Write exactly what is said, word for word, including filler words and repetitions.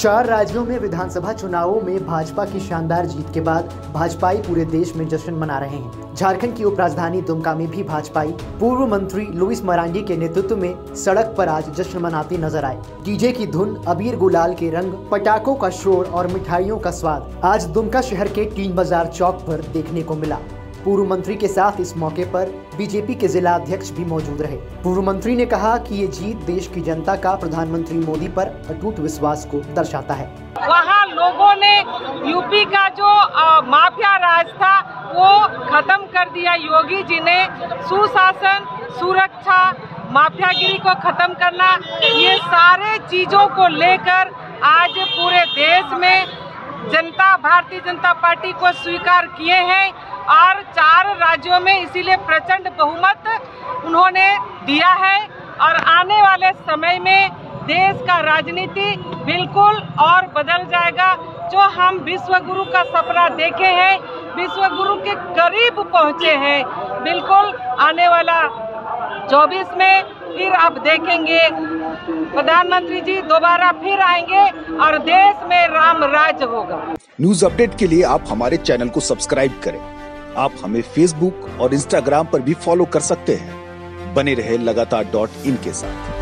चार राज्यों में विधानसभा चुनावों में भाजपा की शानदार जीत के बाद भाजपाई पूरे देश में जश्न मना रहे हैं। झारखंड की उपराजधानी दुमका में भी भाजपाई पूर्व मंत्री लुईस मरांडी के नेतृत्व में सड़क पर आज जश्न मनाती नजर आए। डीजे की धुन, अबीर गुलाल के रंग, पटाखों का शोर और मिठाइयों का स्वाद आज दुमका शहर के तीन बाजार चौक पर देखने को मिला। पूर्व मंत्री के साथ इस मौके पर बीजेपी के जिला अध्यक्ष भी मौजूद रहे। पूर्व मंत्री ने कहा कि ये जीत देश की जनता का प्रधानमंत्री मोदी पर अटूट विश्वास को दर्शाता है। वहाँ लोगों ने यूपी का जो आ, माफिया राज था वो खत्म कर दिया। योगी जी ने सुशासन, सुरक्षा, माफियागिरी को खत्म करना, ये सारे चीजों को लेकर आज पूरे देश में जनता भारतीय जनता पार्टी को स्वीकार किए हैं और चार राज्यों में इसीलिए प्रचंड बहुमत उन्होंने दिया है। और आने वाले समय में देश का राजनीति बिल्कुल और बदल जाएगा। जो हम विश्व गुरु का सपना देखे हैं, विश्व गुरु के करीब पहुँचे हैं। बिल्कुल आने वाला चौबीस में फिर आप देखेंगे प्रधानमंत्री जी दोबारा फिर आएंगे और देश में राम राज होगा। न्यूज अपडेट के लिए आप हमारे चैनल को सब्सक्राइब करें। आप हमें फेसबुक और इंस्टाग्राम पर भी फॉलो कर सकते हैं। बने रहे लगातार डॉट इन के साथ।